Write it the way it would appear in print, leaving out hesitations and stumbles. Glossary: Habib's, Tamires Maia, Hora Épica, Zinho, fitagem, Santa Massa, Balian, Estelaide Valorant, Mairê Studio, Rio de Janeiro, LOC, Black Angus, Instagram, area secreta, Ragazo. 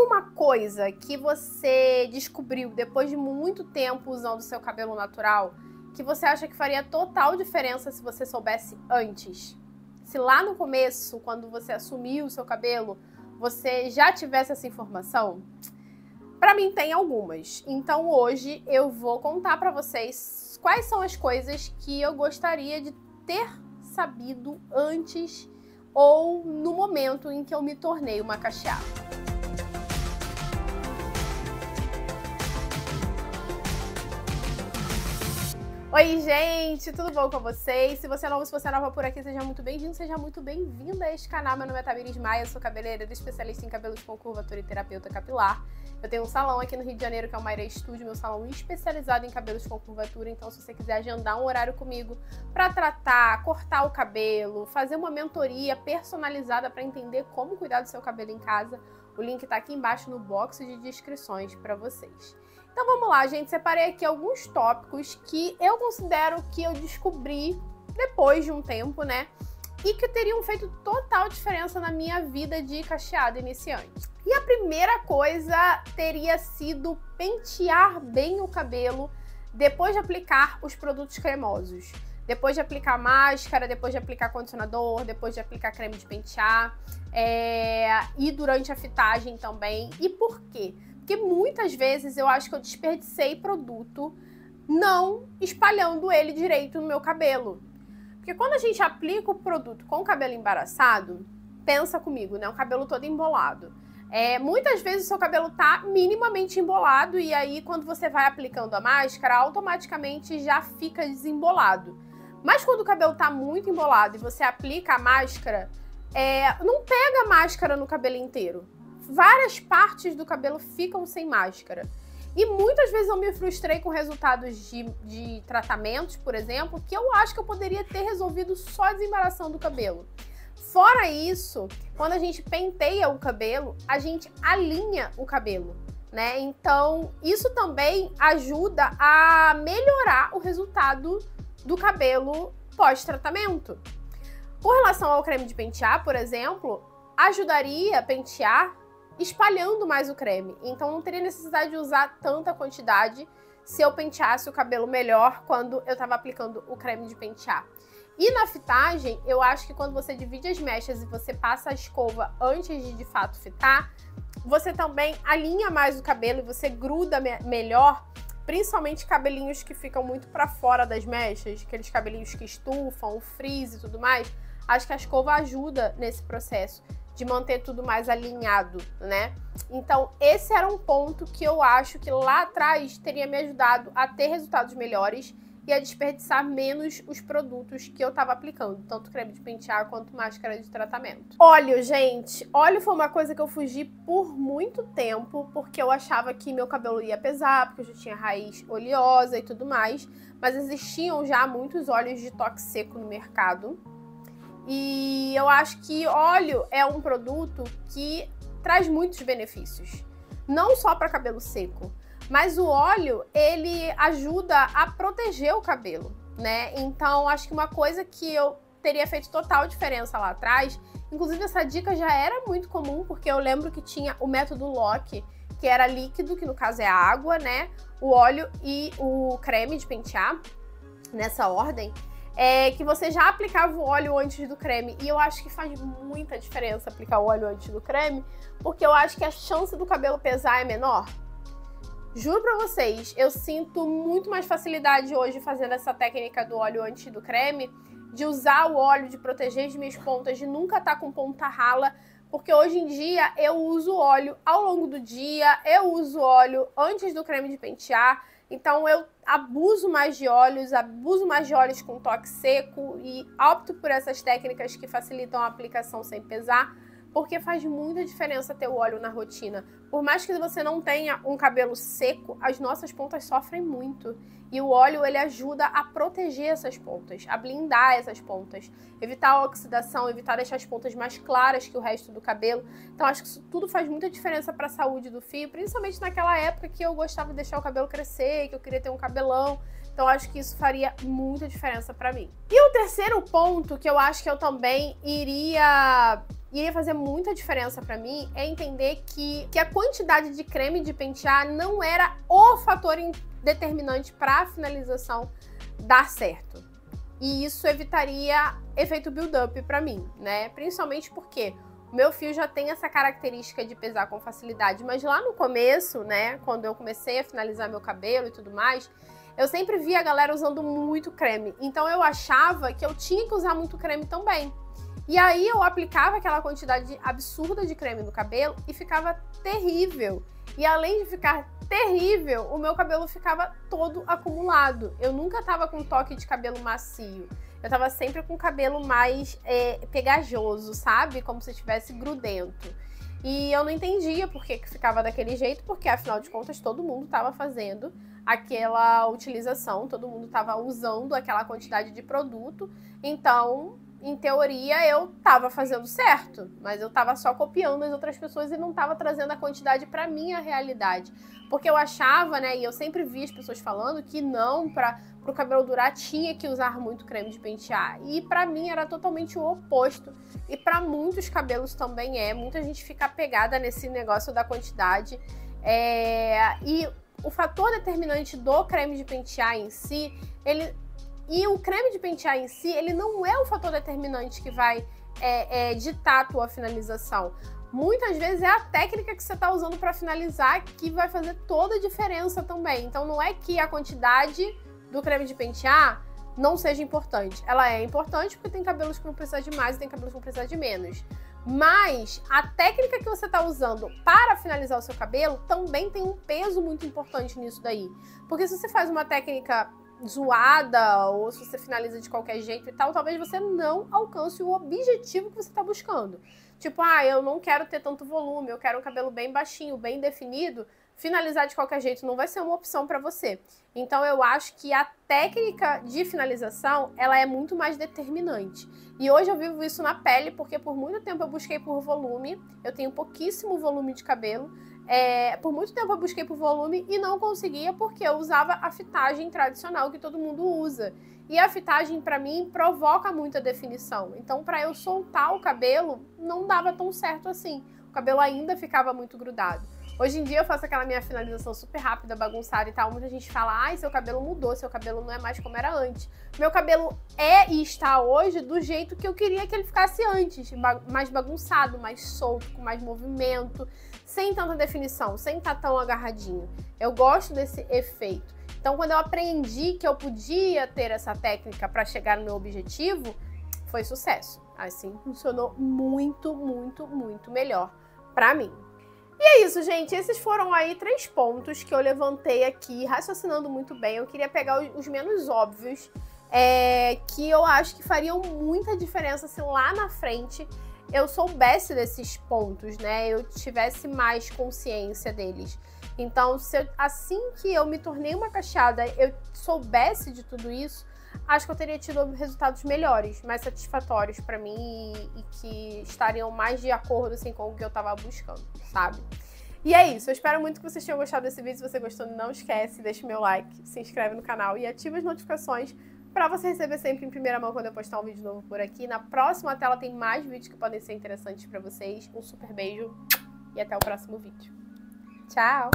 alguma coisa que você descobriu depois de muito tempo usando o seu cabelo natural que você acha que faria total diferença se você soubesse antes? Se lá no começo, quando você assumiu o seu cabelo, você já tivesse essa informação? Pra mim tem algumas, então hoje eu vou contar pra vocês quais são as coisas que eu gostaria de ter sabido antes ou no momento em que eu me tornei uma cacheada. Oi gente, tudo bom com vocês? Se você é nova por aqui, seja muito bem-vindo, seja muito bem-vinda a este canal. Meu nome é Tamires Maia, eu sou cabeleireira, especialista em cabelos com curvatura e terapeuta capilar. Eu tenho um salão aqui no Rio de Janeiro, que é o Mairê Studio, meu salão especializado em cabelos com curvatura. Então, se você quiser agendar um horário comigo para tratar, cortar o cabelo, fazer uma mentoria personalizada para entender como cuidar do seu cabelo em casa, o link tá aqui embaixo no box de descrições para vocês. Então, vamos lá, gente. Separei aqui alguns tópicos que eu considero que eu descobri depois de um tempo, né? E que teriam feito total diferença na minha vida de cacheada iniciante. E a primeira coisa teria sido pentear bem o cabelo depois de aplicar os produtos cremosos. Depois de aplicar máscara, depois de aplicar condicionador, depois de aplicar creme de pentear e durante a fitagem também. E por quê? Porque muitas vezes eu acho que eu desperdicei produto não espalhando ele direito no meu cabelo. Porque quando a gente aplica o produto com o cabelo embaraçado, pensa comigo, né? O cabelo todo embolado. Muitas vezes o seu cabelo tá minimamente embolado e aí quando você vai aplicando a máscara, automaticamente já fica desembolado. Mas quando o cabelo tá muito embolado e você aplica a máscara, não pega a máscara no cabelo inteiro. Várias partes do cabelo ficam sem máscara. E muitas vezes eu me frustrei com resultados de tratamentos, por exemplo, que eu acho que eu poderia ter resolvido só a desembaração do cabelo. Fora isso, quando a gente penteia o cabelo, a gente alinha o cabelo, né? Então, isso também ajuda a melhorar o resultado do cabelo pós-tratamento. Com relação ao creme de pentear, por exemplo, ajudaria a pentear espalhando mais o creme. Então, não teria necessidade de usar tanta quantidade se eu penteasse o cabelo melhor quando eu estava aplicando o creme de pentear. E na fitagem, eu acho que quando você divide as mechas e você passa a escova antes de fato fitar, você também alinha mais o cabelo e você gruda melhor, principalmente cabelinhos que ficam muito para fora das mechas, aqueles cabelinhos que estufam, o frizz e tudo mais. Acho que a escova ajuda nesse processo de manter tudo mais alinhado, né? Então, esse era um ponto que eu acho que lá atrás teria me ajudado a ter resultados melhores e a desperdiçar menos os produtos que eu tava aplicando, tanto creme de pentear quanto máscara de tratamento. Óleo, gente, óleo foi uma coisa que eu fugi por muito tempo, porque eu achava que meu cabelo ia pesar, porque eu já tinha raiz oleosa e tudo mais, mas existiam já muitos óleos de toque seco no mercado. E eu acho que óleo é um produto que traz muitos benefícios, não só para cabelo seco, mas o óleo, ele ajuda a proteger o cabelo, né? Então, acho que uma coisa que eu teria feito total diferença lá atrás, inclusive essa dica já era muito comum, porque eu lembro que tinha o método LOC, que era líquido, que no caso é a água, né? O óleo e o creme de pentear, nessa ordem. Que você já aplicava o óleo antes do creme. E eu acho que faz muita diferença aplicar o óleo antes do creme, porque eu acho que a chance do cabelo pesar é menor. Juro pra vocês, eu sinto muito mais facilidade hoje fazendo essa técnica do óleo antes do creme, de usar o óleo, de proteger as minhas pontas, de nunca estar com ponta rala, porque hoje em dia eu uso óleo ao longo do dia, eu uso óleo antes do creme de pentear. Então eu abuso mais de óleos com toque seco e opto por essas técnicas que facilitam a aplicação sem pesar, porque faz muita diferença ter o óleo na rotina. Por mais que você não tenha um cabelo seco, as nossas pontas sofrem muito. E o óleo, ele ajuda a proteger essas pontas, a blindar essas pontas, evitar a oxidação, evitar deixar as pontas mais claras que o resto do cabelo. Então, acho que isso tudo faz muita diferença para a saúde do fio, principalmente naquela época que eu gostava de deixar o cabelo crescer, que eu queria ter um cabelão. Então, acho que isso faria muita diferença para mim. E o terceiro ponto que eu acho que eu também iria E ia fazer muita diferença pra mim é entender que a quantidade de creme de pentear não era o fator determinante para a finalização dar certo. E isso evitaria efeito build-up pra mim, né? Principalmente porque o meu fio já tem essa característica de pesar com facilidade, mas lá no começo, né, quando eu comecei a finalizar meu cabelo e tudo mais, eu sempre via a galera usando muito creme, então eu achava que eu tinha que usar muito creme também. E aí eu aplicava aquela quantidade absurda de creme no cabelo e ficava terrível. E além de ficar terrível, o meu cabelo ficava todo acumulado. Eu nunca tava com toque de cabelo macio. Eu tava sempre com o cabelo mais pegajoso, sabe? Como se tivesse grudento. E eu não entendia por que ficava daquele jeito, porque afinal de contas todo mundo estava fazendo aquela utilização, todo mundo estava usando aquela quantidade de produto, então em teoria eu estava fazendo certo, mas eu estava só copiando as outras pessoas e não estava trazendo a quantidade para minha realidade, porque eu achava, né, e eu sempre vi as pessoas falando que não, para o cabelo durar tinha que usar muito creme de pentear, e para mim era totalmente o oposto, e para muitos cabelos também é, muita gente fica apegada nesse negócio da quantidade, e o fator determinante do creme de pentear em si, ele não é o fator determinante que vai ditar a tua finalização. Muitas vezes é a técnica que você está usando para finalizar que vai fazer toda a diferença também. Então não é que a quantidade do creme de pentear não seja importante. Ela é importante porque tem cabelos que vão precisar de mais e tem cabelos que vão precisar de menos. Mas a técnica que você está usando para finalizar o seu cabelo também tem um peso muito importante nisso daí. Porque se você faz uma técnica zoada, ou se você finaliza de qualquer jeito e tal, talvez você não alcance o objetivo que você está buscando. Tipo, ah, eu não quero ter tanto volume, eu quero um cabelo bem baixinho, bem definido, finalizar de qualquer jeito não vai ser uma opção para você. Então eu acho que a técnica de finalização, ela é muito mais determinante. E hoje eu vivo isso na pele, porque por muito tempo eu busquei por volume, eu tenho pouquíssimo volume de cabelo, por muito tempo eu busquei por volume e não conseguia porque eu usava a fitagem tradicional que todo mundo usa. E a fitagem pra mim provoca muita definição. Então pra eu soltar o cabelo não dava tão certo assim. O cabelo ainda ficava muito grudado. Hoje em dia eu faço aquela minha finalização super rápida, bagunçada e tal. Muita gente fala, ai, seu cabelo mudou, seu cabelo não é mais como era antes. Meu cabelo é e está hoje do jeito que eu queria que ele ficasse antes. Mais bagunçado, mais solto, com mais movimento, sem tanta definição, sem estar tão agarradinho. Eu gosto desse efeito. Então quando eu aprendi que eu podia ter essa técnica para chegar no meu objetivo, foi sucesso. Assim, funcionou muito, muito, muito melhor para mim. E é isso, gente. Esses foram aí 3 pontos que eu levantei aqui, raciocinando muito bem. Eu queria pegar os menos óbvios, que eu acho que fariam muita diferença se lá na frente eu soubesse desses pontos, né? Eu tivesse mais consciência deles. Então, se eu, assim que eu me tornei uma cacheada, eu soubesse de tudo isso, acho que eu teria tido resultados melhores, mais satisfatórios pra mim e que estariam mais de acordo assim, com o que eu tava buscando, sabe? E é isso, eu espero muito que vocês tenham gostado desse vídeo. Se você gostou, não esquece, deixa o meu like, se inscreve no canal e ativa as notificações pra você receber sempre em primeira mão quando eu postar um vídeo novo por aqui. Na próxima tela tem mais vídeos que podem ser interessantes pra vocês. Um super beijo e até o próximo vídeo. Tchau!